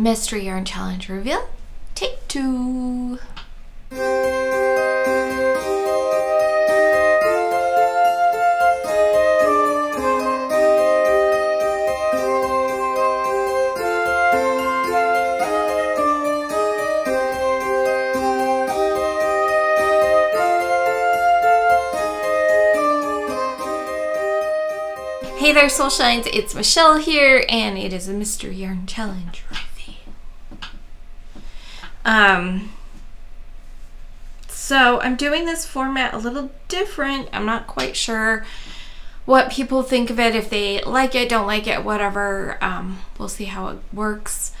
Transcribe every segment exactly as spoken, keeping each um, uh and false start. Mystery Yarn Challenge reveal, take two. Hey there, Soul Shines, it's Michelle here, and it is a Mystery Yarn Challenge reveal. Um, so I'm doing this format a little different. I'm not quite sure what people think of it, if they like it, don't like it, whatever. Um, we'll see how it works.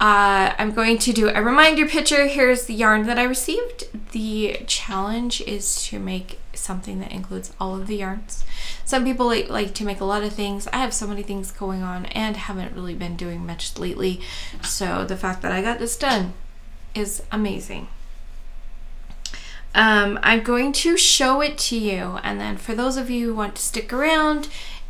Uh, I'm going to do a reminder picture. Here's the yarn that I received. The challenge is to make something that includes all of the yarns. Some people like, like to make a lot of things. I have so many things going on and haven't really been doing much lately. So the fact that I got this done is amazing. Um, I'm going to show it to you. And then for those of you who want to stick around,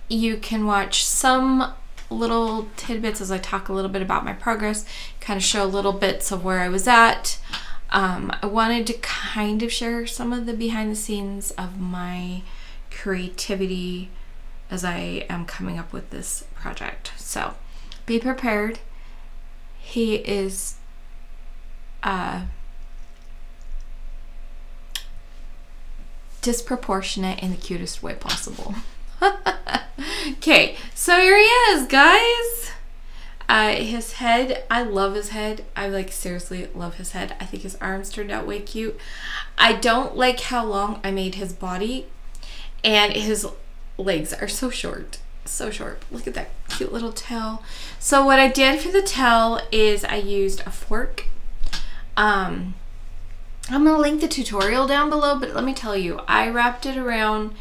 you can watch some little tidbits as I talk a little bit about my progress, kind of show little bits of where I was at. Um, I wanted to kind of share some of the behind the scenes of my creativity as I am coming up with this project. So be prepared. He is uh, disproportionate in the cutest way possible. Okay, so here he is, guys. Uh, his head, I love his head. I like seriously love his head. I think his arms turned out way cute. I don't like how long I made his body, and his legs are so short, so short. Look at that cute little tail. So what I did for the tail is I used a fork. Um, I'm gonna link the tutorial down below, but let me tell you, I wrapped it around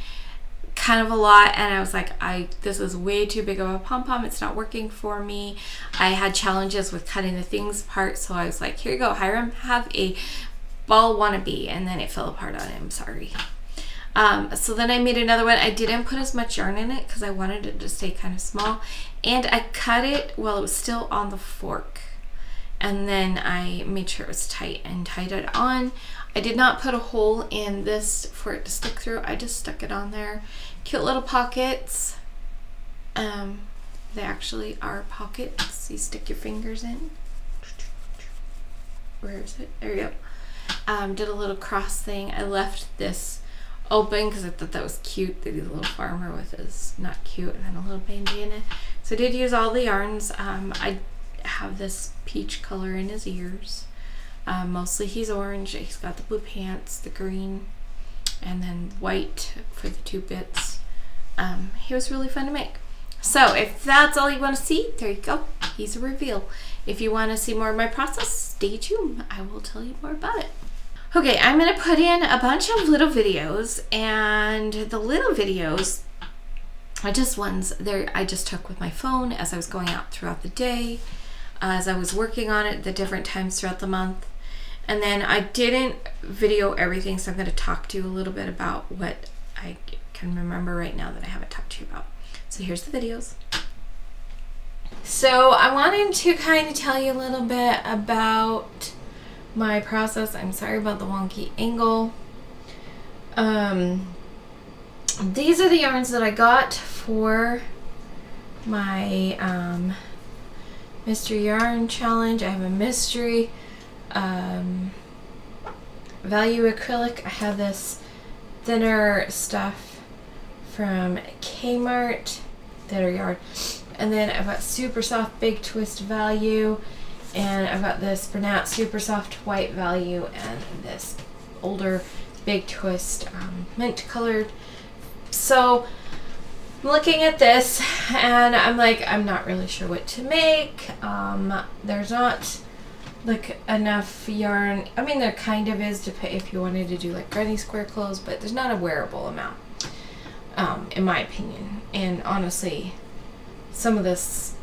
kind of a lot, and I was like, I this is way too big of a pom-pom, it's not working for me. I had challenges with cutting the things apart, so I was like, here you go, Hiram, have a ball wannabe, and then it fell apart on him, sorry. Um, so then I made another one. I didn't put as much yarn in it because I wanted it to stay kind of small, and I cut it while it was still on the fork, and then I made sure it was tight and tied it on. I did not put a hole in this for it to stick through. I just stuck it on there. Cute little pockets. Um, they actually are pockets. You stick your fingers in. Where is it? There we go. Um, did a little cross thing. I left this open because I thought that was cute. The little farmer with his not cute, and then a little bandana. So I did use all the yarns. Um, I have this peach color in his ears. Um, mostly he's orange. He's got the blue pants, the green, and then white for the two bits. Um, he was really fun to make. So if that's all you want to see, there you go. He's a reveal. If you want to see more of my process, stay tuned. I will tell you more about it. Okay, I'm going to put in a bunch of little videos, and the little videos are just ones there I just took with my phone as I was going out throughout the day, as I was working on it the different times throughout the month. And then I didn't video everything, so I'm going to talk to you a little bit about what I can remember right now that I haven't talked to you about. So here's the videos. So I wanted to kind of tell you a little bit about my process. I'm sorry about the wonky angle. Um, these are the yarns that I got for my um, Mystery Yarn Challenge. I have a mystery um, value acrylic. I have this thinner stuff from Kmart, thinner yarn, and then I've got super soft big twist value, and I've got this Bernat super soft white value, and this older big twist um, mint colored. So I'm looking at this and I'm like, I'm not really sure what to make. Um, there's not like enough yarn. I mean, there kind of is to pay if you wanted to do like granny square clothes, but there's not a wearable amount, um, in my opinion. And honestly, some of this,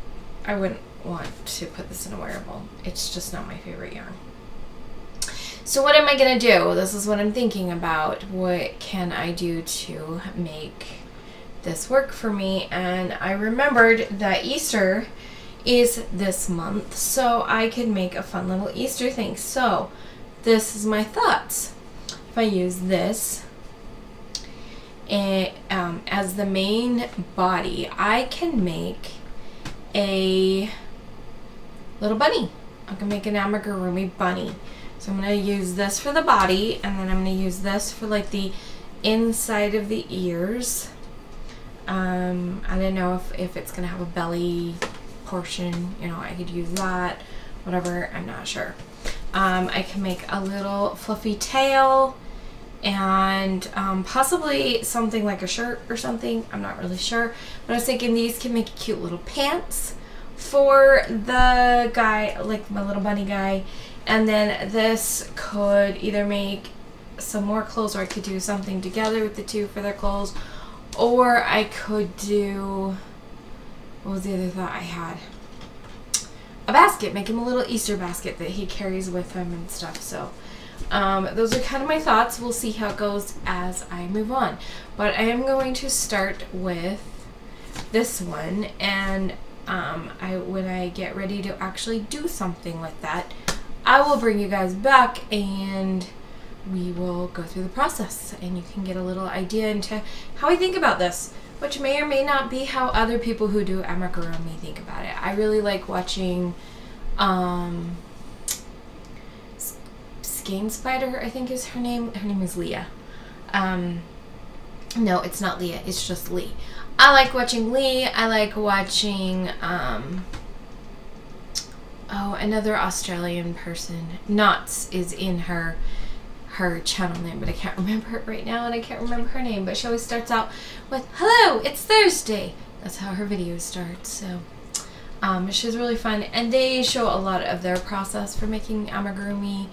I wouldn't want to put this in a wearable. It's just not my favorite yarn. So what am I gonna do? This is what I'm thinking about. What can I do to make this work for me? And I remembered that Easter is this month, so I can make a fun little Easter thing. So this is my thoughts. If I use this and, um, as the main body, I can make a little bunny. I can make an amigurumi bunny. So I'm going to use this for the body, and then I'm going to use this for like the inside of the ears. Um, I don't know if, if it's going to have a belly portion, you know, I could use that, whatever, I'm not sure. Um, I can make a little fluffy tail and um, possibly something like a shirt or something, I'm not really sure. But I was thinking these can make cute little pants for the guy, like my little bunny guy. And then this could either make some more clothes, or I could do something together with the two for their clothes. Or I could do, what was the other thought I had? A basket, make him a little Easter basket that he carries with him and stuff. So um, those are kind of my thoughts. We'll see how it goes as I move on. But I am going to start with this one. And um, I, when I get ready to actually do something with that, I will bring you guys back and we will go through the process and you can get a little idea into how I think about this, which may or may not be how other people who do amigurumi think about it. I really like watching um, Skein Spider, I think is her name. Her name is Leah. Um, no, it's not Leah. It's just Lee. I like watching Lee. I like watching... Um, Oh, another Australian person. Knots is in her her channel name, but I can't remember it right now, and I can't remember her name, but she always starts out with, "Hello, it's Thursday." That's how her video starts, so um, she's really fun, and they show a lot of their process for making amigurumi,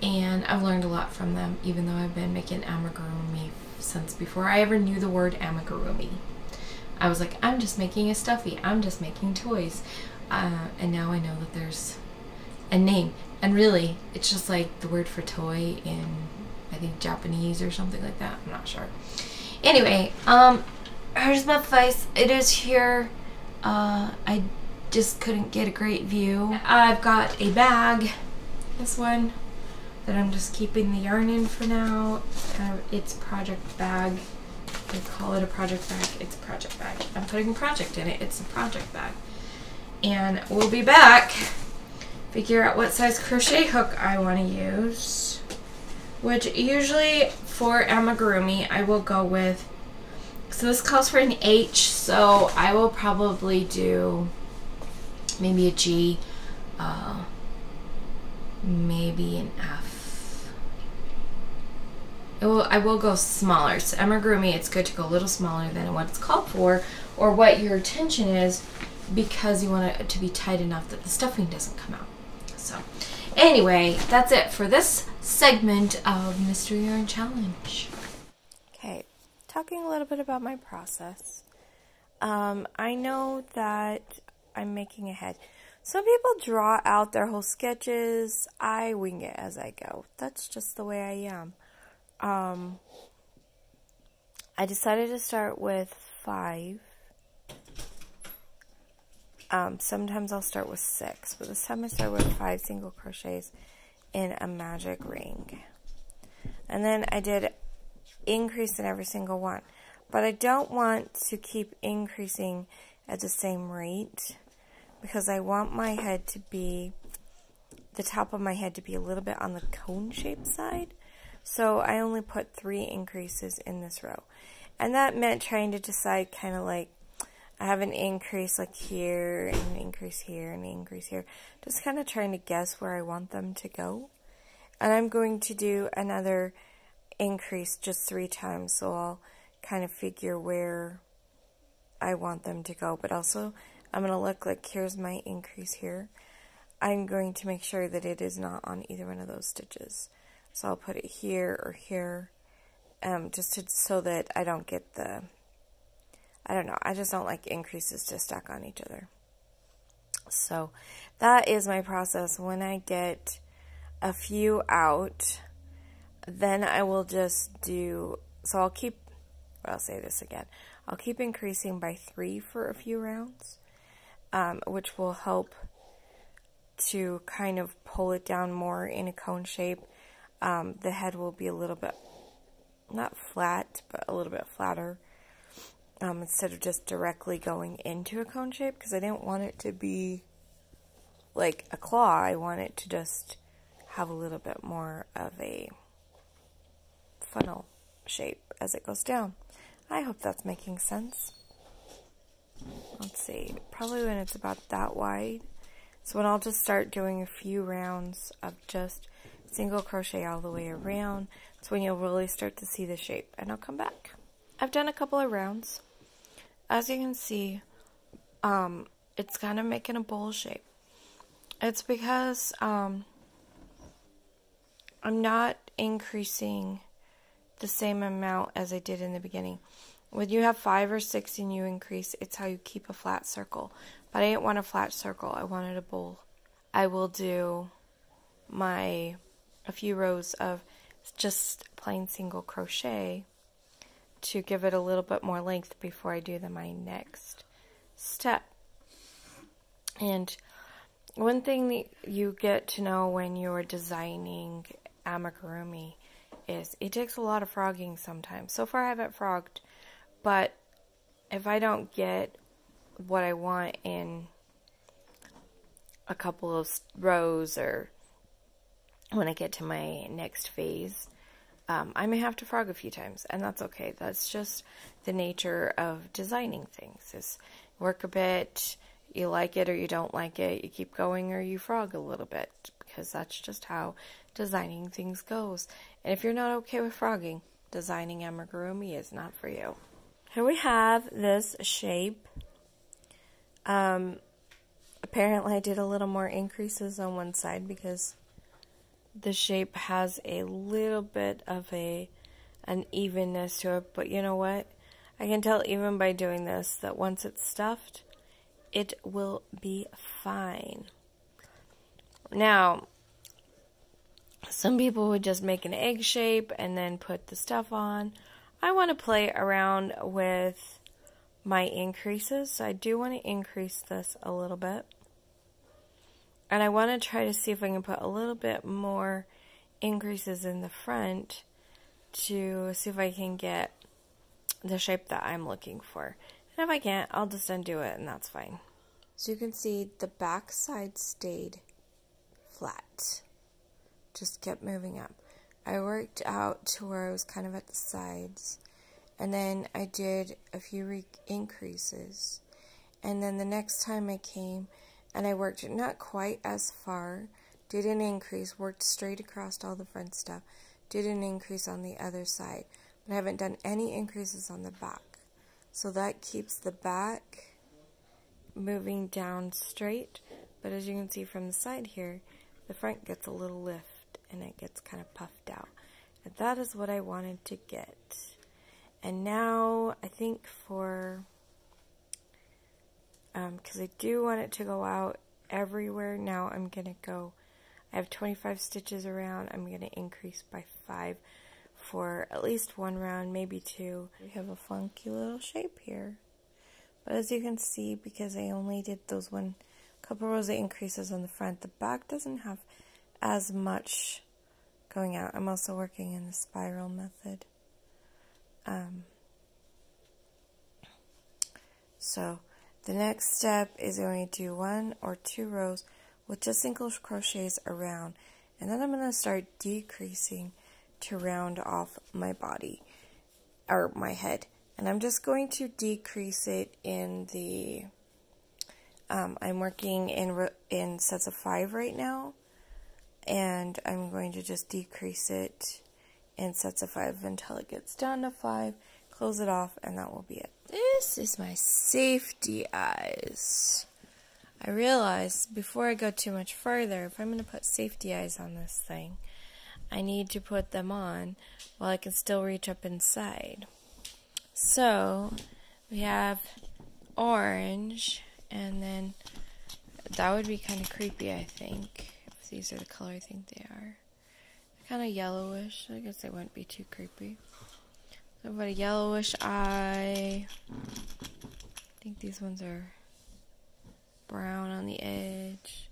and I've learned a lot from them, even though I've been making amigurumi since before I ever knew the word amigurumi. I was like, I'm just making a stuffy, I'm just making toys. Uh, and now I know that there's a name, and really it's just like the word for toy in, I think, Japanese or something like that. I'm not sure. Anyway, um, here's my face. It is here. Uh, I just couldn't get a great view. I've got a bag, this one, that I'm just keeping the yarn in for now. Uh, it's project bag. They call it a project bag. It's a project bag. I'm putting a project in it. It's a project bag. And we'll be back, figure out what size crochet hook I want to use, which usually for amigurumi I will go with, so this calls for an H, so I will probably do maybe a G, uh, maybe an F. It will, I will go smaller. So amigurumi, it's good to go a little smaller than what it's called for, or what your intention is, because you want it to be tight enough that the stuffing doesn't come out. So anyway, that's it for this segment of Mystery Yarn Challenge. Okay, talking a little bit about my process. Um, I know that I'm making a head. Some people draw out their whole sketches. I wing it as I go. That's just the way I am. Um, I decided to start with five. Um, sometimes I'll start with six, but this time I start with five single crochets in a magic ring. And then I did increase in every single one. But I don't want to keep increasing at the same rate, because I want my head to be, the top of my head to be a little bit on the cone-shaped side. So I only put three increases in this row. And that meant trying to decide kind of like, I have an increase like here, and an increase here, and an increase here. Just kind of trying to guess where I want them to go. And I'm going to do another increase just three times, so I'll kind of figure where I want them to go. But also, I'm going to look like here's my increase here. I'm going to make sure that it is not on either one of those stitches. So I'll put it here or here, um, just to, so that I don't get the... I don't know, I just don't like increases to stack on each other. So that is my process. When I get a few out, then I will just do, so I'll keep, I'll say this again, I'll keep increasing by three for a few rounds, um, which will help to kind of pull it down more in a cone shape. Um, the head will be a little bit, not flat, but a little bit flatter, um, instead of just directly going into a cone shape, because I didn't want it to be like a claw. I want it to just have a little bit more of a funnel shape as it goes down. I hope that's making sense. Let's see, probably when it's about that wide. So when I'll just start doing a few rounds of just single crochet all the way around, that's when you'll really start to see the shape. And I'll come back. I've done a couple of rounds. As you can see, um, it's kind of making a bowl shape. It's because um, I'm not increasing the same amount as I did in the beginning. When you have five or six and you increase, it's how you keep a flat circle. But I didn't want a flat circle. I wanted a bowl. I will do my a few rows of just plain single crochet to give it a little bit more length before I do the, my next step. And one thing that you get to know when you're designing amigurumi is it takes a lot of frogging sometimes. So far I haven't frogged. But if I don't get what I want in a couple of rows or when I get to my next phase, um, I may have to frog a few times, and that's okay. That's just the nature of designing things, is work a bit, you like it or you don't like it, you keep going or you frog a little bit, because that's just how designing things goes. And if you're not okay with frogging, designing amigurumi is not for you. Here we have this shape. Um, apparently I did a little more increases on one side because the shape has a little bit of a an evenness to it. But you know what? I can tell even by doing this that once it's stuffed, it will be fine. Now, some people would just make an egg shape and then put the stuff on. I want to play around with my increases, so I do want to increase this a little bit. And I want to try to see if I can put a little bit more increases in the front to see if I can get the shape that I'm looking for. And if I can't, I'll just undo it, and that's fine. So you can see the back side stayed flat. Just kept moving up. I worked out to where I was kind of at the sides, and then I did a few re increases, and then the next time I came and I worked not quite as far, did an increase, worked straight across all the front stuff, did an increase on the other side, but I haven't done any increases on the back, so that keeps the back moving down straight. But as you can see from the side here, the front gets a little lift and it gets kind of puffed out. And that is what I wanted to get. And now I think for, um, because I do want it to go out everywhere, now I'm going to go, I have twenty-five stitches around, I'm going to increase by five for at least one round, maybe two. We have a funky little shape here. But as you can see, because I only did those one, couple rows of increases on the front, the back doesn't have as much going out. I'm also working in the spiral method. Um, so the next step is going to do one or two rows with just single crochets around, and then I'm going to start decreasing to round off my body or my head. And I'm just going to decrease it in the, um, I'm working in, in sets of five right now. And I'm going to just decrease it in sets of five until it gets down to five, close it off, and that will be it. This is my safety eyes. I realized before I go too much further, if I'm going to put safety eyes on this thing, I need to put them on while I can still reach up inside. So we have orange, and then that would be kind of creepy, I think. These are the color I think they are. They're kind of yellowish. I guess they wouldn't be too creepy. So I've got a yellowish eye. I think these ones are brown on the edge,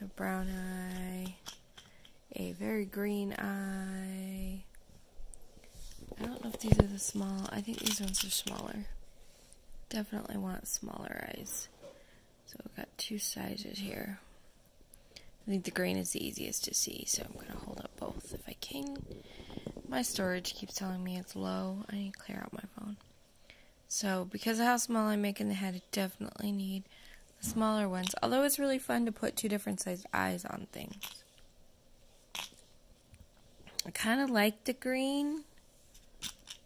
so brown eye, a very green eye. I don't know if these are the small, I think these ones are smaller. Definitely want smaller eyes. So we've got two sizes here. I think the green is the easiest to see, so I'm gonna hold up both if I can. My storage keeps telling me it's low. I need to clear out my phone. So because of how small I'm making the head, I definitely need the smaller ones. Although it's really fun to put two different sized eyes on things. I kind of like the green.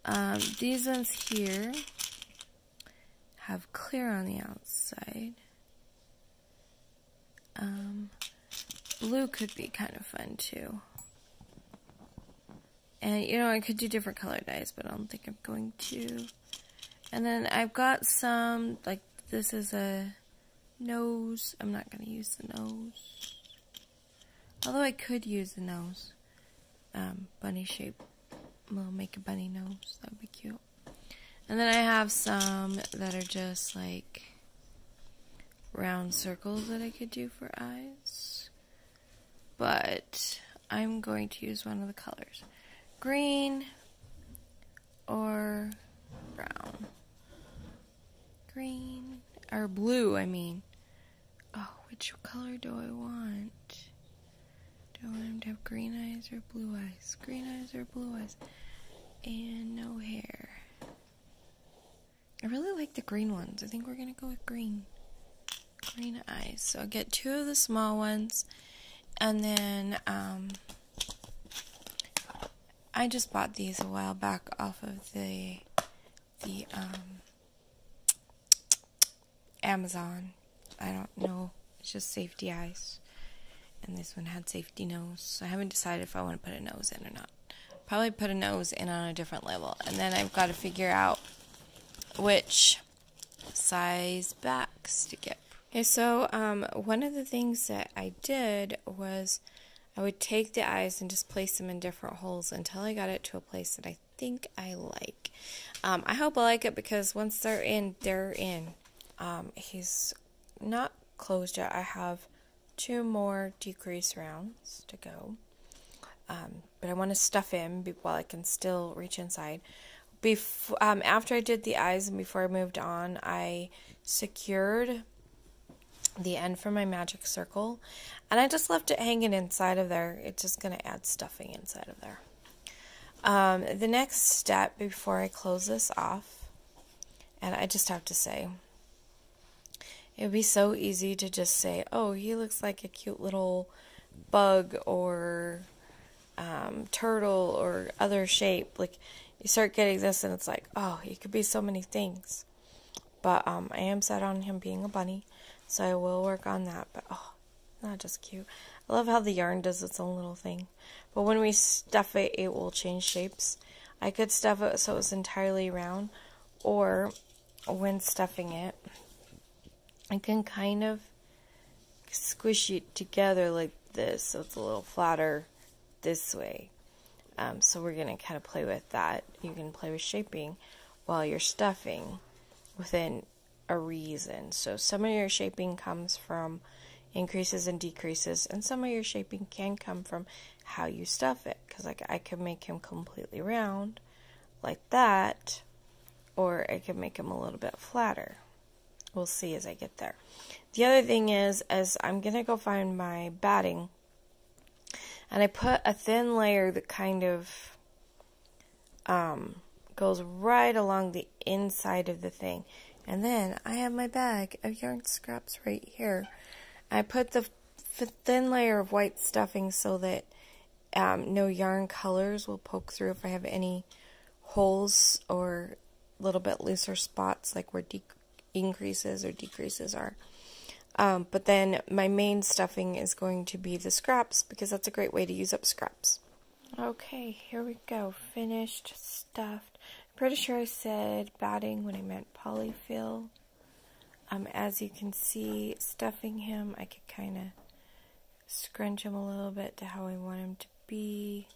Um, these ones here have clear on the outside. Um, blue could be kind of fun too. And you know, I could do different colored eyes, but I don't think I'm going to. And then I've got some, like this is a nose. I'm not going to use the nose. Although I could use the nose. Um, bunny shape. We'll make a bunny nose. That would be cute. And then I have some that are just like round circles that I could do for eyes. But I'm going to use one of the colors. Green or brown. Green or blue, I mean. Oh, which color do I want? Do I want him to have green eyes or blue eyes? Green eyes or blue eyes? And no hair. I really like the green ones. I think we're going to go with green. Green eyes. So I'll get two of the small ones. And then, um, I just bought these a while back off of the, the, um, Amazon. I don't know. It's just safety eyes. And this one had safety nose. So I haven't decided if I want to put a nose in or not. Probably put a nose in on a different level. And then I've got to figure out which size backs to get. Okay, so um, one of the things that I did was I would take the eyes and just place them in different holes until I got it to a place that I think I like. Um, I hope I like it because once they're in, they're in. Um, he's not closed yet. I have two more decrease rounds to go. Um, but I want to stuff him while I can still reach inside. Bef um, after I did the eyes and before I moved on, I secured the end for my magic circle. And I just left it hanging inside of there. It's just going to add stuffing inside of there. Um, the next step before I close this off, and I just have to say, it would be so easy to just say, oh, he looks like a cute little bug or um, turtle or other shape. Like, you start getting this and it's like, oh, he could be so many things. But um, I am set on him being a bunny, so I will work on that. But, oh, not just cute. I love how the yarn does its own little thing. But when we stuff it, it will change shapes. I could stuff it so it was entirely round. Or, when stuffing it, I can kind of squish it together like this, so it's a little flatter this way. Um, so we're going to kind of play with that. You can play with shaping while you're stuffing within a reason. So some of your shaping comes from increases and decreases, and some of your shaping can come from how you stuff it. Because like I could make him completely round like that, or I could make him a little bit flatter. We'll see as I get there. The other thing is, as I'm going to go find my batting, and I put a thin layer that kind of um, goes right along the inside of the thing. And then I have my bag of yarn scraps right here. I put the f thin layer of white stuffing so that um, no yarn colors will poke through if I have any holes or a little bit looser spots like where de increases or decreases are. Um, but then my main stuffing is going to be the scraps because that's a great way to use up scraps. Okay, here we go. Finished, stuffed. I'm pretty sure I said batting when I meant polyfill. Um, as you can see, stuffing him, I could kind of scrunch him a little bit to how I want him to be.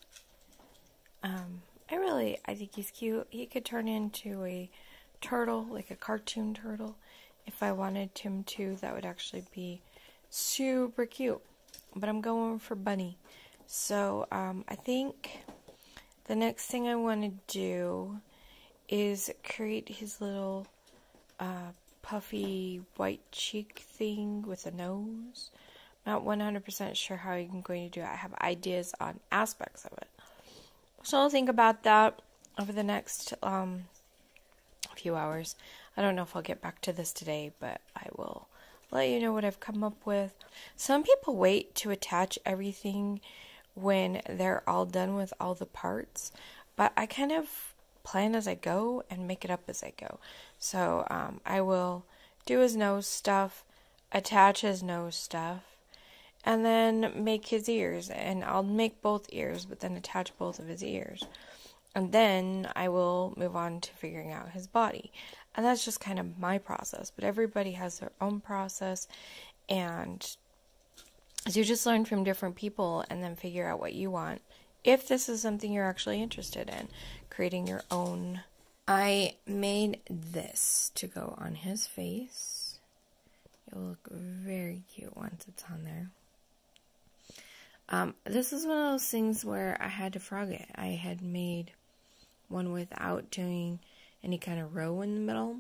Um, I really, I think he's cute. He could turn into a turtle, like a cartoon turtle. If I wanted him to, that would actually be super cute. But I'm going for bunny. So um, I think the next thing I want to do is create his little uh, puffy white cheek thing with a nose. Not one hundred percent sure how I'm going to do it. I have ideas on aspects of it. So I'll think about that over the next um, few hours. I don't know if I'll get back to this today, but I will let you know what I've come up with. Some people wait to attach everything when they're all done with all the parts, but I kind of plan as I go and make it up as I go. So um, I will do his nose stuff, attach his nose stuff, and then make his ears, and I'll make both ears, but then attach both of his ears. And then I will move on to figuring out his body. And that's just kind of my process, but everybody has their own process, and so you just learn from different people and then figure out what you want. If this is something you're actually interested in, creating your own. I made this to go on his face. It'll look very cute once it's on there. Um, this is one of those things where I had to frog it. I had made one without doing any kind of row in the middle,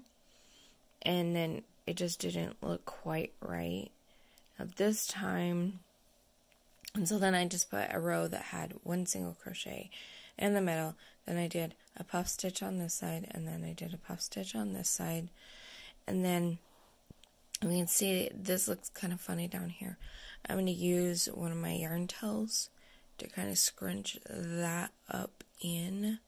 and then it just didn't look quite right. Now this time, and so then I just put a row that had one single crochet in the middle, then I did a puff stitch on this side, and then I did a puff stitch on this side, and then we can see this looks kind of funny down here. I'm going to use one of my yarn tails to kind of scrunch that up in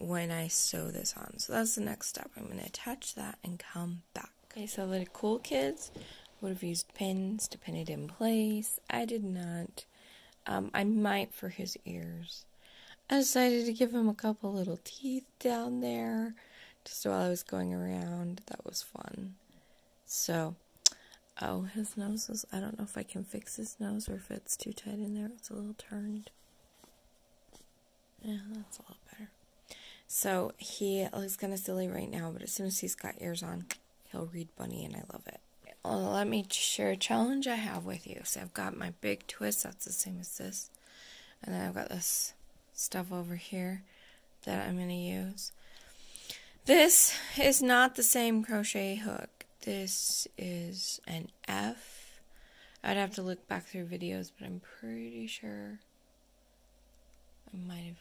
when I sew this on. So that's the next step. I'm going to attach that and come back. Okay, so the cool kids would have used pins to pin it in place. I did not. Um, I might for his ears. I decided to give him a couple little teeth down there just while I was going around. That was fun. So... oh, his nose is, I don't know if I can fix his nose or if it's too tight in there. It's a little turned. Yeah, that's a lot better. So he looks kind of silly right now, but as soon as he's got ears on, he'll read bunny, and I love it. Well, let me share a challenge I have with you. So I've got my big twist. That's the same as this. And then I've got this stuff over here that I'm going to use. This is not the same crochet hook. This is an F. I'd have to look back through videos, but I'm pretty sure I might have,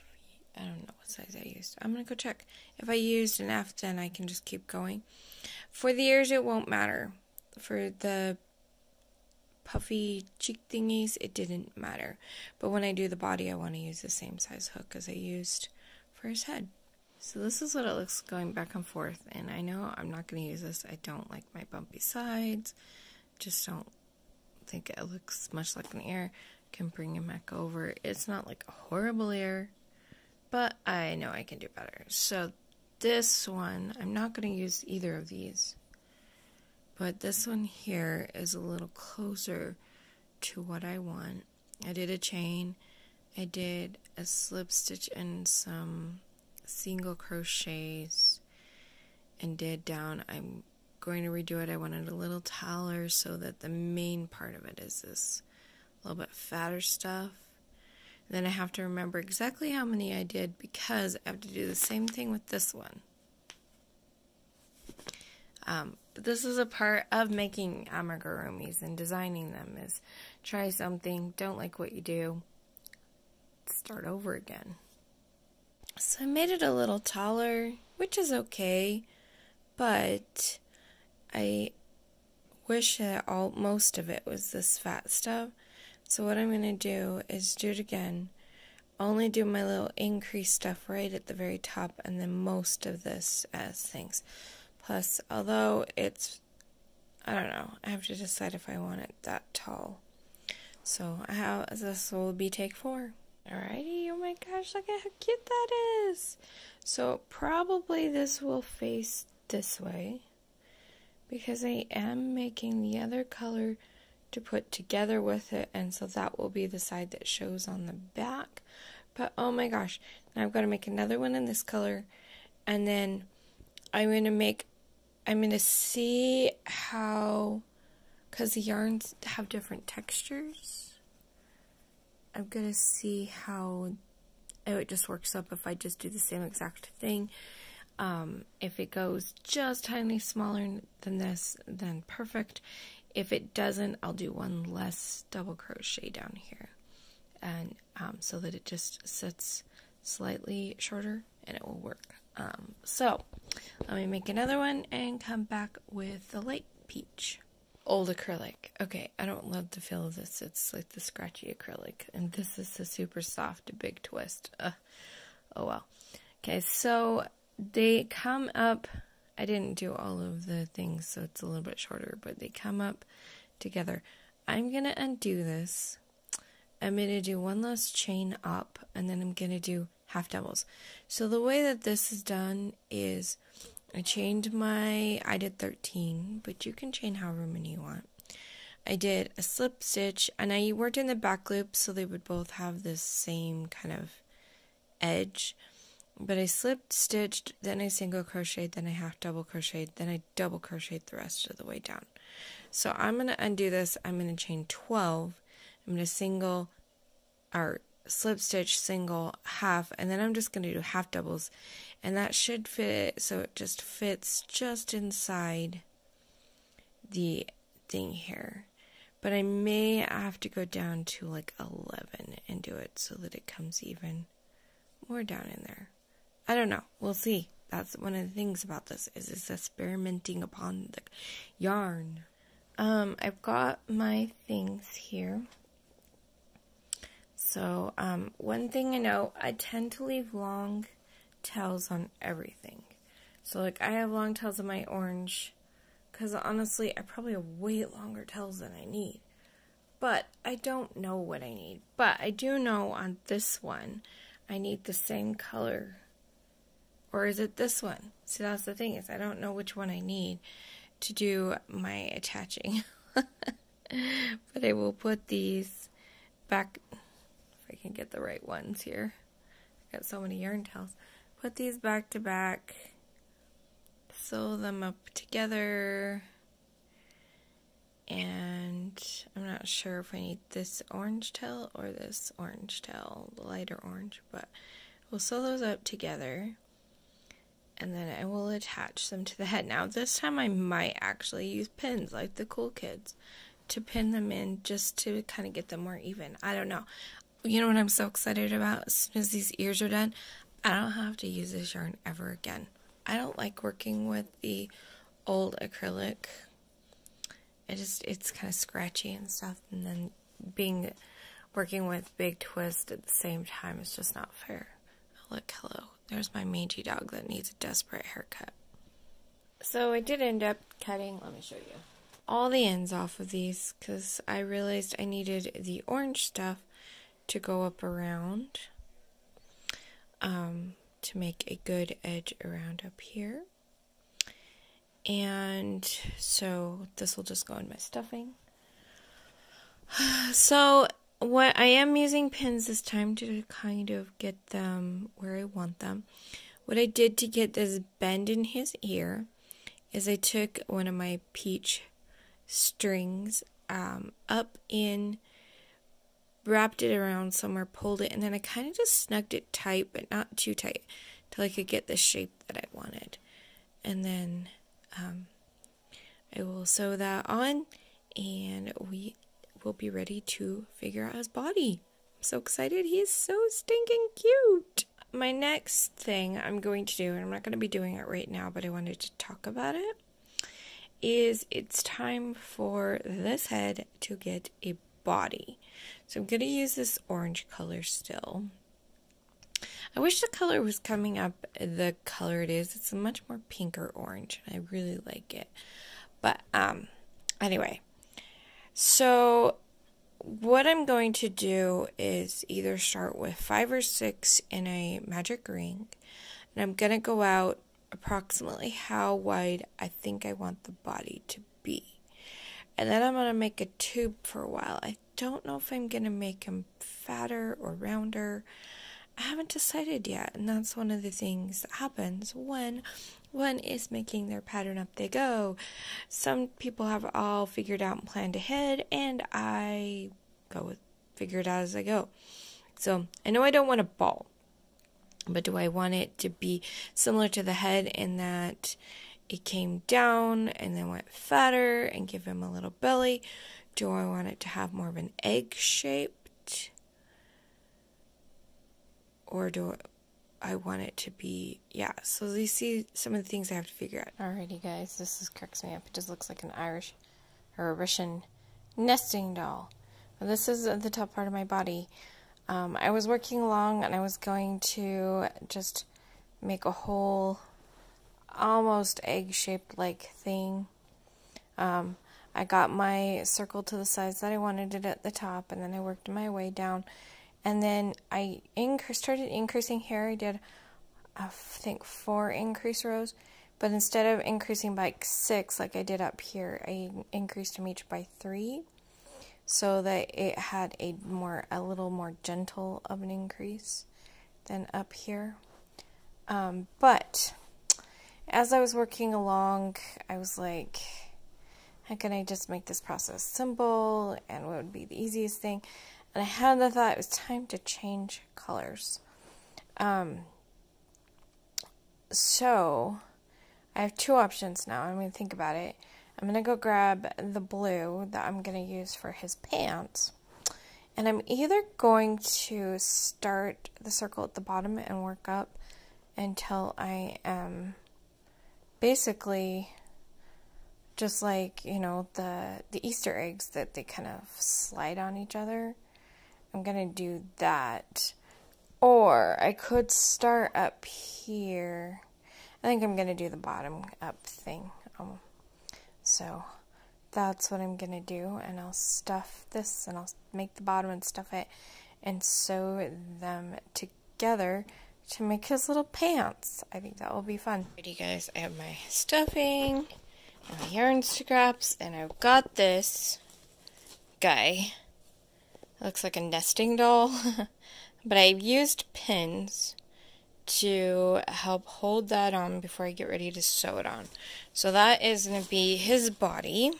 I don't know what size I used. I'm going to go check. If I used an F, then I can just keep going. For the ears, it won't matter. For the puffy cheek thingies, it didn't matter. But when I do the body, I want to use the same size hook as I used for his head. So this is what it looks going back and forth, and I know I'm not going to use this. I don't like my bumpy sides. Just don't think it looks much like an ear. Can bring him back over. It's not like a horrible ear, but I know I can do better. So this one, I'm not going to use either of these, but this one here is a little closer to what I want. I did a chain. I did a slip stitch and some single crochets and did down. I'm going to redo it. I want it a little taller so that the main part of it is this little bit fatter stuff. And then I have to remember exactly how many I did because I have to do the same thing with this one. Um, this is a part of making amigurumis and designing them, is try something, don't like what you do, start over again. So I made it a little taller, which is okay, but I wish that all most of it was this fat stuff. So what I'm going to do is do it again. Only do my little increase stuff right at the very top, and then most of this as things. Plus, although it's, I don't know, I have to decide if I want it that tall. So I have, this will be take four. Alrighty, oh my gosh, look at how cute that is. So probably this will face this way because I am making the other color to put together with it, and so that will be the side that shows on the back. But oh my gosh, now I've got to make another one in this color, and then I'm going to make I'm going to see how, because the yarns have different textures, I'm going to see how it just works up if I just do the same exact thing. Um, if it goes just tiny smaller than this, then perfect. If it doesn't, I'll do one less double crochet down here, and um, so that it just sits slightly shorter and it will work. Um, so let me make another one and come back with the light peach. Old acrylic. Okay, I don't love the feel of this. It's like the scratchy acrylic, and this is the super soft big twist. Ugh. Oh well. Okay, so they come up, I didn't do all of the things, so it's a little bit shorter, but they come up together. I'm going to undo this. I'm going to do one last chain up, and then I'm going to do half doubles. So the way that this is done is I chained my, I did thirteen, but you can chain however many you want. I did a slip stitch, and I worked in the back loop, so they would both have this same kind of edge. But I slip stitched, then I single crocheted, then I half double crocheted, then I double crocheted the rest of the way down. So I'm going to undo this. I'm going to chain twelve. I'm going to single, or slip stitch, single, half, and then I'm just going to do half doubles. And that should fit, so it just fits just inside the thing here. But I may have to go down to like eleven and do it so that it comes even more down in there. I don't know. We'll see. That's one of the things about this, is it's experimenting upon the yarn. Um, I've got my things here. So, um, one thing I know, I tend to leave long tails on everything. So, like, I have long tails on my orange, because honestly, I probably have way longer tails than I need. But I don't know what I need. But I do know on this one, I need the same color. Or is it this one? See, that's the thing, is I don't know which one I need to do my attaching. But I will put these back, if I can get the right ones here. I've got so many yarn tails. Put these back to back, sew them up together, and I'm not sure if I need this orange tail or this orange tail, the lighter orange, but we'll sew those up together. And then I will attach them to the head. Now this time I might actually use pins like the cool kids to pin them in, just to kind of get them more even. I don't know. You know what I'm so excited about? As soon as these ears are done, I don't have to use this yarn ever again. I don't like working with the old acrylic. It just, it's kind of scratchy and stuff, and then being working with big twist at the same time is just not fair. Look, hello. There's my mangy dog that needs a desperate haircut. So I did end up cutting, let me show you, all the ends off of these, because I realized I needed the orange stuff to go up around, um, to make a good edge around up here. And so this will just go in my stuffing. So what I am using pins this time to kind of get them where I want them. What I did to get this bend in his ear is I took one of my peach strings um, up in, wrapped it around somewhere, pulled it, and then I kind of just snugged it tight, but not too tight, till I could get the shape that I wanted. And then um, I will sew that on, and we will be ready to figure out his body. I'm so excited. He is so stinking cute. My next thing I'm going to do, and I'm not going to be doing it right now, but I wanted to talk about it, is it's time for this head to get a body. So I'm going to use this orange color still. I wish the color was coming up the color it is. It's a much more pinker orange, and I really like it. But um, anyway, so what I'm going to do is either start with five or six in a magic ring, and I'm going to go out approximately how wide I think I want the body to be. And then I'm going to make a tube for a while. I don't know if I'm going to make him fatter or rounder. I haven't decided yet, and that's one of the things that happens when one is making their pattern up they go. Some people have all figured out and planned ahead, and I go with figure it out as I go. So I know I don't want a ball, but do I want it to be similar to the head in that it came down and then went fatter and give him a little belly? Do I want it to have more of an egg shaped? Or do I want it to be, yeah, so you see some of the things I have to figure out. Alrighty guys, this is, cracks me up. It just looks like an Irish or a Russian nesting doll. Well, this is the top part of my body. Um, I was working along and I was going to just make a whole almost egg-shaped like thing. Um, I got my circle to the size that I wanted it at the top, and then I worked my way down, and then I inc started increasing here. I did, I think, four increase rows, but instead of increasing by six like I did up here, I increased them each by three, so that it had a more a little more gentle of an increase than up here. Um, but as I was working along, I was like, how can I just make this process simple, and what would be the easiest thing? And I had the thought it was time to change colors. Um, so I have two options now. I'm going to think about it. I'm going to go grab the blue that I'm going to use for his pants. And I'm either going to start the circle at the bottom and work up until I am basically just like, you know, the the Easter eggs that they kind of slide on each other. I'm gonna do that. Or I could start up here. I think I'm gonna do the bottom up thing. Um, so that's what I'm gonna do, and I'll stuff this, and I'll make the bottom and stuff it and sew them together to make his little pants. I think that will be fun. Alrighty guys, I have my stuffing, my yarn scraps, and I've got this guy. It looks like a nesting doll, but I've used pins to help hold that on before I get ready to sew it on. So that is going to be his body,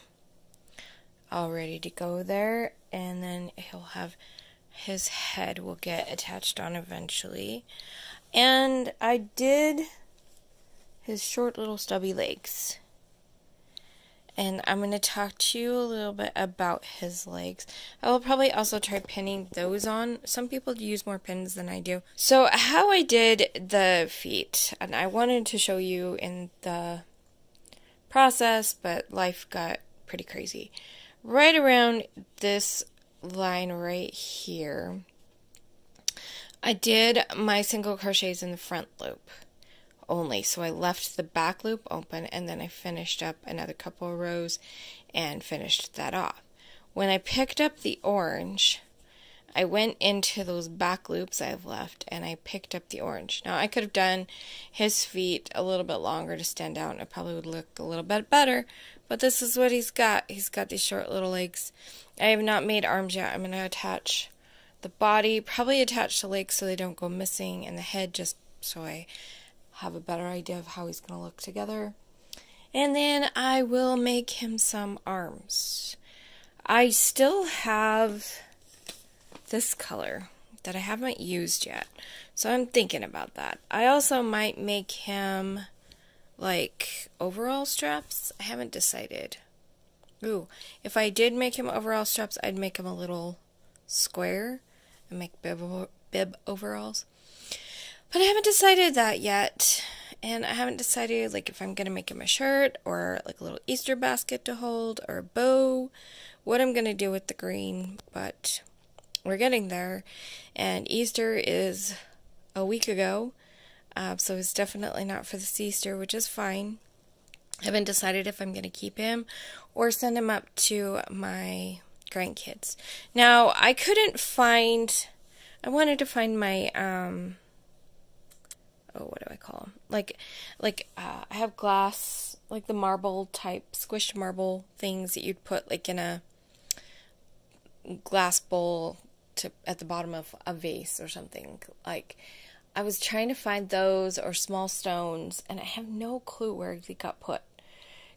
all ready to go there, and then he'll have his head will get attached on eventually. And I did his short little stubby legs. And I'm going to talk to you a little bit about his legs. I will probably also try pinning those on. Some people use more pins than I do. So how I did the feet, and I wanted to show you in the process, but life got pretty crazy. Right around this line right here, I did my single crochets in the front loop only, so I left the back loop open, and then I finished up another couple of rows and finished that off. When I picked up the orange, I went into those back loops I've left and I picked up the orange. Now I could have done his feet a little bit longer to stand out, and it probably would look a little bit better, but this is what he's got. He's got these short little legs. I have not made arms yet. I'm going to attach the body, probably attach the legs so they don't go missing, and the head just so I have a better idea of how he's going to look together. And then I will make him some arms. I still have this color that I haven't used yet, so I'm thinking about that. I also might make him like overall straps. I haven't decided. Ooh, if I did make him overall straps, I'd make him a little square and make bib, bib overalls. But I haven't decided that yet, and I haven't decided like if I'm going to make him a shirt or like a little Easter basket to hold or a bow, what I'm going to do with the green, but we're getting there, and Easter is a week ago, uh, so it's definitely not for this Easter, which is fine. I haven't decided if I'm going to keep him or send him up to my grandkids. Now, I couldn't find, I wanted to find my, um, oh, what do I call them? Like, like uh, I have glass, like the marble type, squished marble things that you'd put like in a glass bowl to at the bottom of a vase or something. Like, I was trying to find those or small stones, and I have no clue where they got put.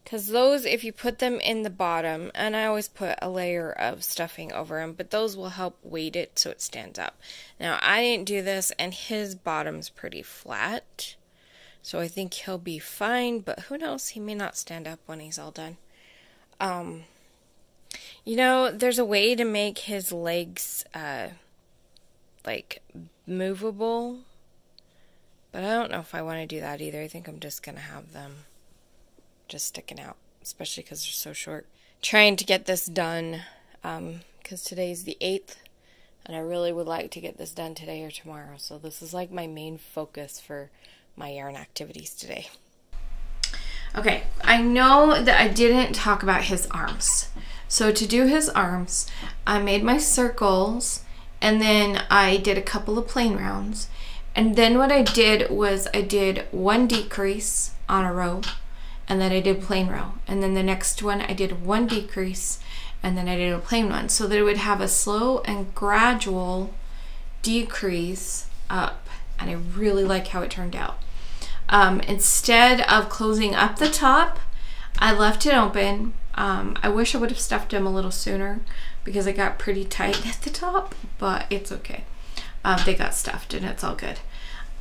Because those, if you put them in the bottom, and I always put a layer of stuffing over them, but those will help weight it so it stands up. Now, I didn't do this, and his bottom's pretty flat, so I think he'll be fine, but who knows? He may not stand up when he's all done. Um, you know, there's a way to make his legs, uh, like, movable, but I don't know if I want to do that either. I think I'm just going to have them just sticking out, especially because they're so short. Trying to get this done, um, because today's the eighth, and I really would like to get this done today or tomorrow, so this is like my main focus for my yarn activities today. Okay, I know that I didn't talk about his arms. So to do his arms, I made my circles, and then I did a couple of plain rounds, and then what I did was I did one decrease on a row, and then I did plain row, and then the next one I did one decrease, and then I did a plain one, so that it would have a slow and gradual decrease up, and I really like how it turned out. Um, instead of closing up the top, I left it open. Um, I wish I would have stuffed him a little sooner because it got pretty tight at the top, but it's okay. Uh, they got stuffed and it's all good.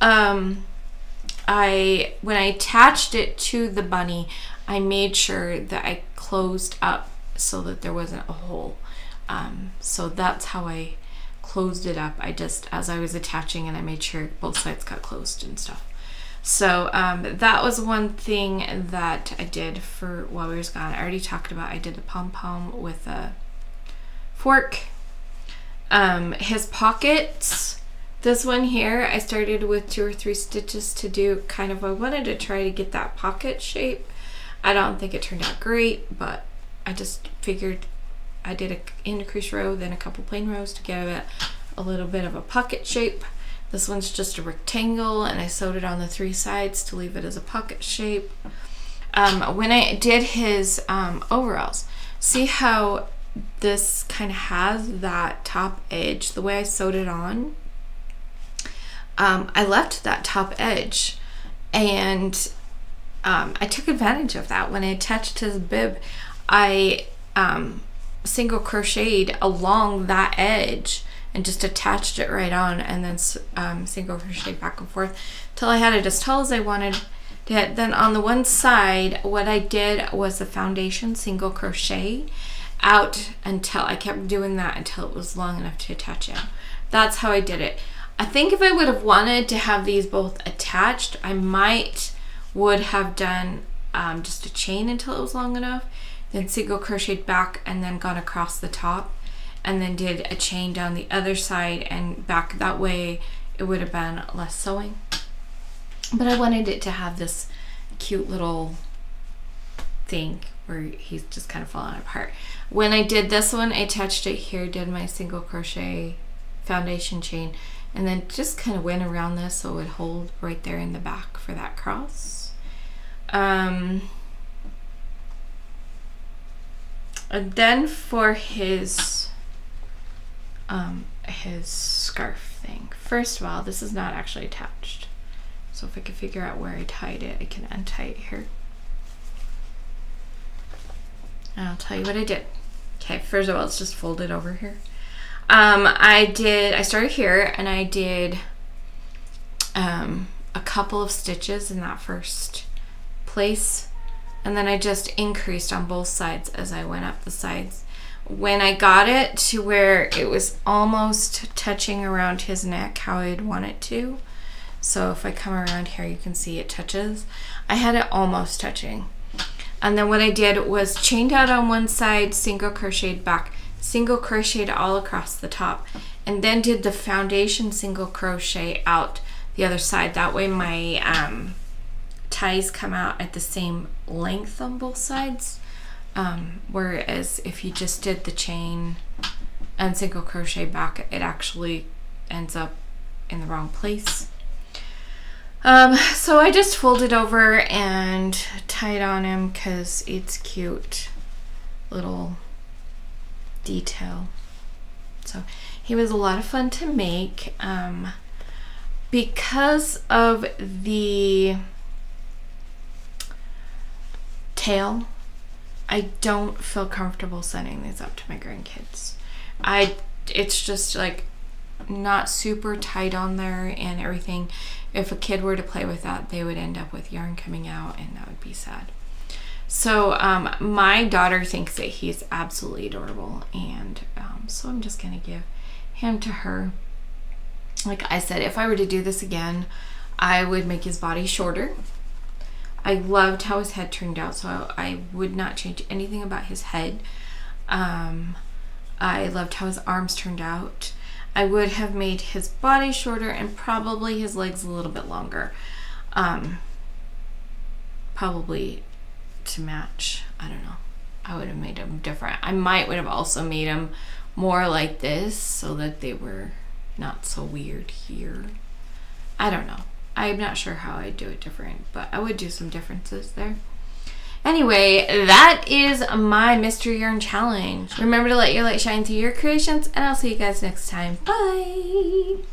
Um, I when I attached it to the bunny, I made sure that I closed up so that there wasn't a hole. Um, so that's how I closed it up. I just, as I was attaching it, I made sure both sides got closed and stuff. So um, that was one thing that I did for while we were gone. I already talked about I did the pom-pom with a fork. Um, his pockets. This one here, I started with two or three stitches to do kind of, I wanted to try to get that pocket shape. I don't think it turned out great, but I just figured I did an increase row, then a couple plain rows to get a, a little bit of a pocket shape. This one's just a rectangle, and I sewed it on the three sides to leave it as a pocket shape. Um, when I did his um, overalls, see how this kind of has that top edge, the way I sewed it on? Um, I left that top edge, and um, I took advantage of that. When I attached his bib, I um, single crocheted along that edge and just attached it right on, and then um, single crochet back and forth till I had it as tall as I wanted it. Then on the one side, what I did was the foundation single crochet out until I kept doing that until it was long enough to attach it. That's how I did it. I think if I would have wanted to have these both attached, I might would have done um, just a chain until it was long enough, then single crocheted back and then gone across the top, and then did a chain down the other side and back. That way it would have been less sewing, but I wanted it to have this cute little thing where he's just kind of falling apart. When I did this one, I attached it here, did my single crochet foundation chain, and then just kind of went around this so it would hold right there in the back for that cross. Um, and then for his Um, his scarf thing. First of all, this is not actually attached. So if I can figure out where I tied it, I can untie it here. And I'll tell you what I did. Okay, first of all, let's just fold it over here. Um, I did, I started here and I did um, a couple of stitches in that first place. And then I just increased on both sides as I went up the sides. When I got it to where it was almost touching around his neck how I'd want it to, so if I come around here you can see it touches, I had it almost touching. And then what I did was chained out on one side, single crocheted back, single crocheted all across the top, and then did the foundation single crochet out the other side. That way my um, ties come out at the same length on both sides. Um, whereas if you just did the chain and single crochet back, it actually ends up in the wrong place. Um, so I just folded over and tied on him because it's cute little detail. So he was a lot of fun to make. Um, because of the tail, I don't feel comfortable sending these up to my grandkids. I, it's just like not super tight on there and everything. If a kid were to play with that, they would end up with yarn coming out, and that would be sad. So um, my daughter thinks that he's absolutely adorable, and um, so I'm just gonna give him to her. Like I said, if I were to do this again, I would make his body shorter. I loved how his head turned out, so I would not change anything about his head. Um, I loved how his arms turned out. I would have made his body shorter and probably his legs a little bit longer. Um, probably to match, I don't know. I would have made them different. I might would have also made them more like this so that they were not so weird here. I don't know. I'm not sure how I'd do it different, but I would do some differences there. Anyway, that is my Mystery Yarn Challenge. Remember to let your light shine through your creations, and I'll see you guys next time. Bye!